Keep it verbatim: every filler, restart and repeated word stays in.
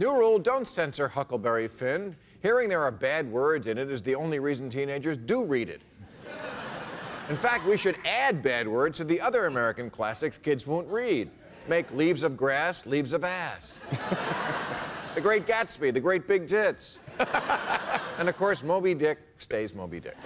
New rule, don't censor Huckleberry Finn. Hearing there are bad words in it is the only reason teenagers do read it. In fact, we should add bad words to the other American classics kids won't read. Make Leaves of Grass, Leaves of Ass. The Great Gatsby, The Great Big Tits. And of course, Moby Dick stays Moby Dick.